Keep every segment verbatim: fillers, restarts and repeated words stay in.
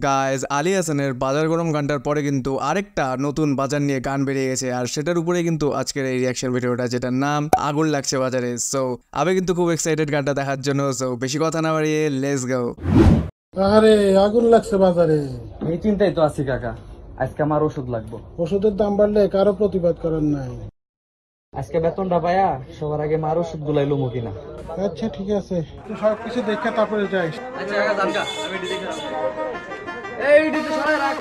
Guys Alia हसानेर बाजार गरम गानटार परे किन्तु आरेकटा नतून बाजार निये गान बेरिये गेछे आर सेटार उपरे किन्तु आजकेर एई रिय्याक्शन भिडियोटा जेटार नाम आगुन लागछे बाजारे। सो आमी किन्तु खूब एक्साइटेड गानटा देखार जोन्नो। सो बेशी कथा ना बाड़िये लेट्स गो। आरे आगुन लागछे बाजारे एई चिंताय तो आछि काका, आजके आमार ओषुध लागबो। ओषुधेर दाम बाड़ले कारो प्रतिबाद करार नाइ। আজকে বেতনটা পায়া সবার আগে মার ওষুধ গুলাই লমু কিনা। আচ্ছা ঠিক আছে, তুই সব কিছু দেখে তারপরে যাইস। আচ্ছা কাকা জান কা, আমি এডি দেখে আসি। এই এডি তো সরায় রাখ।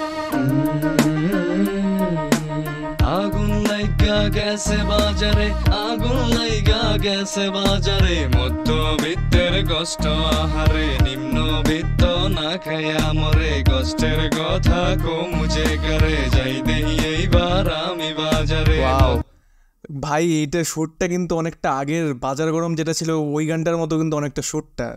আগুন লাগা গেছে বাজারে, আগুন লাগা গেছে বাজারে, মধ্যবিত্তের কষ্ট আহারে, নিম্নবিত্ত না খায়া মরে, কষ্টের কথা কমুজে করে যাই দেই এইবার আমি বাজারে। ওয়াও ভাই, এইটা শোটটা কিন্তু অনেকটা আগের বাজার গরম যেটা ছিল ওই গানটার মতো কিন্তু অনেকটা শোটটা।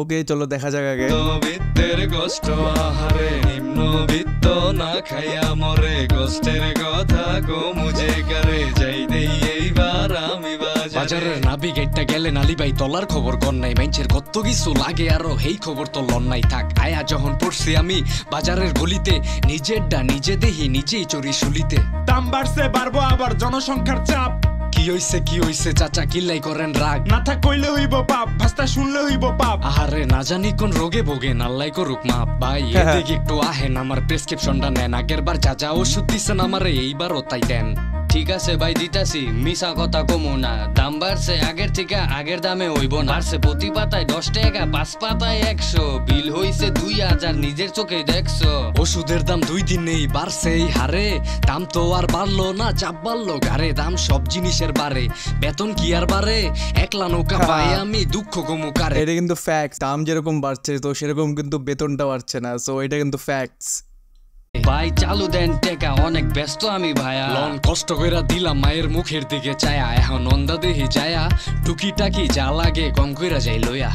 ওকে চলো দেখা যাক আগে। বিত্তের কষ্ট আহারে, নিম্নবিত্ত না খায়া মরে, কষ্টের কথা কমুজে করে যাই দেই এইবার আমি বাজারে। নাবি গেটটা গেলে নালি ভাই তলার খবর কর নাই, মাইনছের কত কিছু লাগে আরো হেই খবর তো লন নাই থাক। আয়া যখন পড়ছি আমি বাজারের গলিতে, নিজের ডা নিজে দেহি নিজেই চড়ি শুলিতে। দাম বাড়ছে বাড়বো আবার জনসংখ্যার চাপ, কি হইছে কি হইছে চাচা কিলাই করেন রাগ, না থাক কইলে হইব পাপ, ভাস্তা শুনলে হইব পাপ, আহারে না জানি কোন রোগে ভোগে নাল্লাই করুক মাপ। ভাই এদিকে একটু আহেন আমার প্রেসক্রিপশনটা নেন, আগের বার যা যা ওষুধ দিচ্ছেন আমারে এইবার ওটাই দেন। ঠিক আছে ভাই দিতাছি, মিশা কথা কমো না, দাম বাড়ছে আগের থেকে আগের দামে হইব না, বাড়ছে প্রতি পাতায় দশ টাকা পাঁচ পাতায় একশো, বিল হইছে দুই হাজার নিজের চোখে দেখছো। ওষুধের দাম দুই দিন নেই বাড়ছে এই হারে, দাম তো আর বাড়লো না চাপ বাড়লো ঘাড়ে, দাম সব জিনিসের বাড়ে, বেতন কি আর বাড়ে, একলা নৌকা পাই আমি দুঃখ কমো কারে। এটা কিন্তু ফ্যাক্ট, দাম যেরকম বাড়ছে তো সেরকম কিন্তু বেতনটা বাড়ছে না। সো এটা কিন্তু ফ্যাক্টস। ভাই চালু দেন টেকা, অনেক ব্যস্ত আমি ভায়া, লন কষ্ট কইরা দিলাম মায়ের মুখের দিকে চায়া, এখন নন্দা দেহি যায়া টুকি টাকি যা লাগে কম কইরা যাই লইয়া।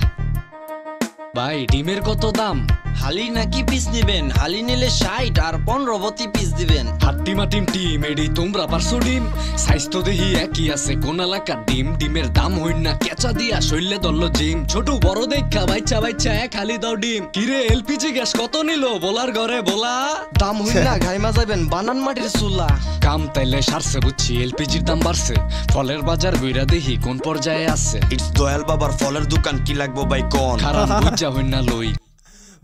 ভাই ডিমের কত দাম, হালি নাকি পিস নিবেন, হালি নিলে ষাট আর পনেরো বতি পিস দিবেন, হাট্টিমা টিম টিম এডি তোমরা পারছো ডিম, স্বাস্থ্য দেহি একই আছে কোন এলাকার ডিম, ডিমের দাম হইন না কেঁচা দিয়া শৈলে দল্লো জিম, ছোট বড় দেখা বাইচা বাইচা এক হালি দাও ডিম, কিরে এলপিজি গ্যাস কত নিলো বোলার ঘরে বোলা, দাম হইন না ঘাইমা যাবেন বানান মাটির চুলা, কাম তাইলে সারছে বুঝছি এলপিজির দাম বাড়ছে, ফলের বাজার ঘুরা দেহি কোন পর্যায়ে আছে, ইটস দয়াল বাবার ফলের দোকান কি লাগবো ভাই কোন খারাপ বুঝা হইন না লই।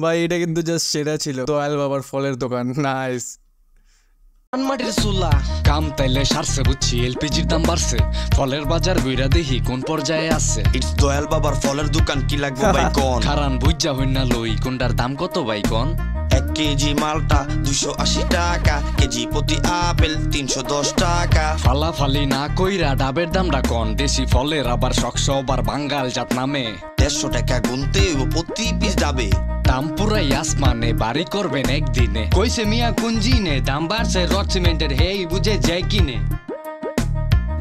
ভাই এটা কিন্তু জাস্ট সেরা ছিল, দয়াল বাবার ফলের দোকান নাইস। মাটির চুলা কাম তাইলে সারছে বুঝছি এলপিজির দাম বাড়ছে, ফলের বাজার ঘুরা দেহি কোন পর্যায়ে আছে, ইটস দয়াল বাবার ফলের দোকান কি লাগবো ভাই কোন খারান বুঝা হইন না লই, কোনটার দাম কত ভাই কোন, এক কেজি মালটা দুশো আশি টাকা, কেজি প্রতি আপেল তিনশো দশ টাকা, ফালাফালি না কইরা ডাবের দামটা কন, দেশি ফলের আবার শখশো আবার বাঙ্গাল জাত নামে, দেড়শো টাকা গুনতে প্রতি পিস ডাবে, দাম পুরাই আসমানে বাড়ি করবেন একদিনে, কইছে মিয়া কুঞ্জিনে দাম বাড়ছে রড সিমেন্টের হেই বুঝে যায় কিনে,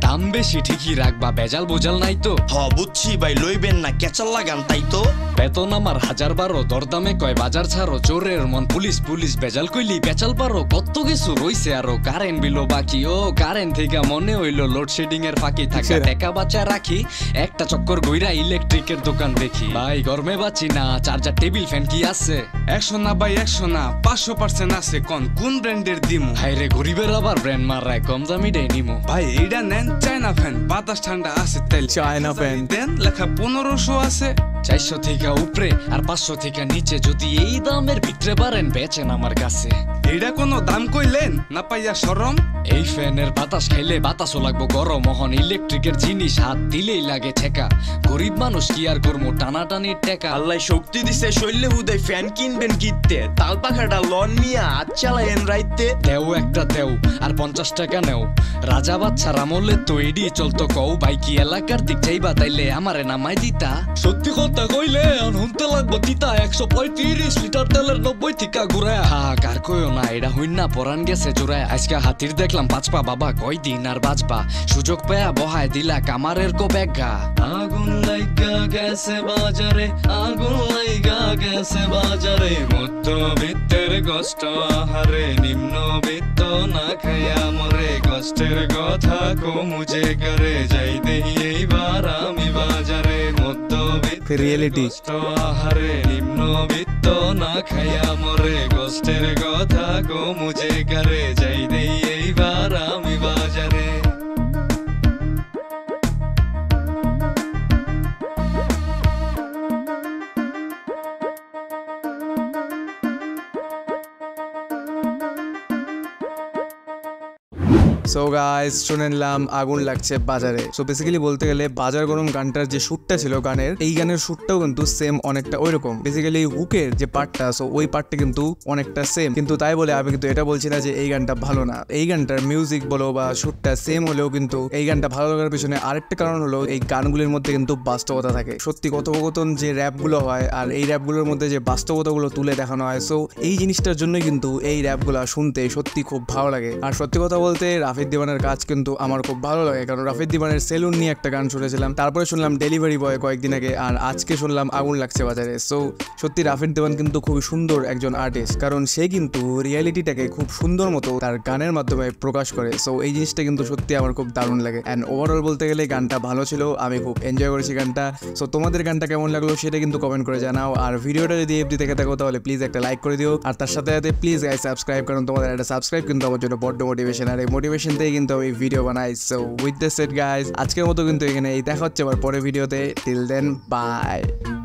দাম বেশি ঠিকই রাখবা বেজাল বোজাল নাই তো, হ বুঝছি ভাই লইবেন না কেচাল লাগান তাই তো, বেতন আমার হাজার বারো দরদামে কয় বাজার ছাড়ো, চোরের মন পুলিশ পুলিশ বেজাল কইলি বেচাল পারো, কত কিছু রইছে আরো, কারেন্ট বিলো বাকি, ও কারেন্ট থেকে মনে হইলো লোডশেডিং এর ফাঁকি থাকে, টাকা বাঁচা রাখি একটা চক্কর গইরা ইলেকট্রিকের দোকান দেখি, ভাই গরমে বাঁচি না, চার্জার টেবিল ফ্যান কি আছে, একশো না ভাই একশো না পাঁচশো পার্সেন্ট আছে, কোন কোন ব্র্যান্ডের দিমু, হাইরে গরিবের আবার ব্র্যান্ড মারায় কম দামি দেয় নিমু, ভাই এইটা নেন চায়না ফ্যান বাতাস ঠান্ডা আছে, তেল চায়না ফ্যান দেন লেখা পনেরোশো আছে, চারশো থেকে উপরে আর পাঁচশো থেকে নিচে যদি এই দামের ভিতরে পারেন বেচেন আমার কাছে, এটা কোনো দাম কইলেন না পাইয়া শরম, এই ফ্যানের বাতাস খাইলে বাতাসও লাগবো গরম, অহন ইলেকট্রিকের জিনিস হাত দিলেই লাগে ঠেকা, গরিব মানুষ কি আর করবো টানাটানির টেকা, আল্লাহ শক্তি দিছে শৈলে হুদায় ফ্যান কিনবেন কিনতে, তাল পাখাটা লন মিয়া হাত চালায়েন রাইতে, দেও একটা দেও আর পঞ্চাশ টাকা নেও, রাজা বাচ্চার আমলে তো এড়িয়ে চলতো, কও ভাই কি এলাকার দিক যাইবা তাইলে আমারে নামাই দিতা, সত্যি কথা কইলে হুনতে লাগবো তিতা, একশো পঁয়ত্রিশ লিটার তেলের নব্বই টিকা ঘুরা, হাক আর কইও না এটা হইন না পরান গেছে জোড়ায়, আজকে হাতির দেখলাম পাঁচপা বাবা কয়দিন আর বাজবা, সুযোগ পেয়া বহায় দিলা কামারের কো ব্যাগা, আগুন লাগা গেছে বাজারে, আগুন লাগা গেছে বাজারে, মধ্যবিত্তের কষ্ট আহারে, নিম্নবিত্ত না খায়া মরে, কষ্টের কথা কমুজে করে যাই দেই এইবার আমি বাজারে, মধ্যবিত্তের কষ্ট আহারে, নিম্ন मनोवित्त ना खाया मरे कष्टेर कथा गो मुझे करे जाइदे एइबार आमी बाजारे सो गाइस सुने निलाम आगुन लागছে বাজারে। सो बेसिकली बोलते গেলে বাজার গরম গানটার যে শুটটা ছিল গানের এই গানের শুটটাও কিন্তু সেম অনেকটা ওইরকম। বেসিক্যালি হুকের যে পার্টটা সো ওই পার্টটা কিন্তু অনেকটা সেম, কিন্তু তাই বলে আমি কিন্তু এটা বলছি না যে এই গানটা ভালো না। এই গানটার মিউজিক বলো বা শুটটা সেম হলেও কিন্তু এই গানটা ভালো লাগার পিছনে আরেকটা কারণ হলো এই গানগুলির মধ্যে কিন্তু বাস্তবতা থাকে। সত্যি কথোপকথন যে র্যাপগুলো হয় আর এই র্যাপগুলোর মধ্যে যে বাস্তবতাগুলো তুলে দেখানো হয় সো এই জিনিসটার জন্যই কিন্তু এই র্যাপগুলো শুনতে সত্যি খুব ভালো লাগে। আর সত্যি কথা বলতে রাফিদ দেওয়ানের কাজ কিন্তু আমার খুব ভালো লাগে, কারণ রাফিদ দেওয়ানের সেলুন নিয়ে একটা গান শুনেছিলাম, তারপরে শুনলাম ডেলিভারি বয় কয়েকদিন আগে, আর আজকে শুনলাম আগুন লাগছে বাজারে। সো সত্যি রাফিদ দেওয়ান কিন্তু খুবই সুন্দর একজন আর্টিস্ট, কারণ সে কিন্তু রিয়ালিটিটাকে খুব সুন্দর মতো তার গানের মাধ্যমে প্রকাশ করে। সো এই জিনিসটা কিন্তু সত্যি আমার খুব দারুণ লাগে। অ্যান্ড ওভারঅল বলতে গেলে গানটা ভালো ছিল, আমি খুব এনজয় করেছি গানটা। সো তোমাদের গানটা কেমন লাগলো সেটা কিন্তু কমেন্ট করে জানাও, আর ভিডিওটা যদি এফডি থেকে থাকো তাহলে প্লিজ একটা লাইক করে দিও, আর তার সাথে সাথে প্লিজ গাইস সাবস্ক্রাইব, কারণ তোমাদের একটা সাবস্ক্রাইব কিন্তু আমার জন্য বড্ড মোটিভেশন আর মোটিভেশন থেকে কিন্তু আমি ভিডিও বানাই। So with the set guys আজকের মতো কিন্তু এখানে এই দেখা হচ্ছে আবার পরের ভিডিওতে। Till then by.